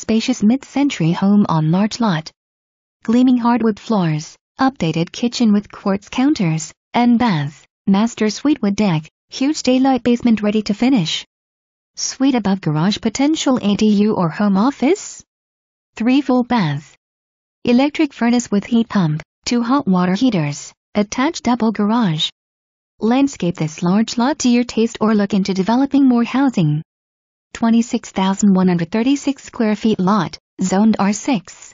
spacious mid-century home on large lot. Gleaming hardwood floors, updated kitchen with quartz counters, and bath, master suite with deck, huge daylight basement ready to finish. Suite above garage, potential ADU or home office. 3 full bath. Electric furnace with heat pump, 2 hot water heaters, attached double garage. Landscape this large lot to your taste or look into developing more housing. 26,136 square feet lot, zoned R6.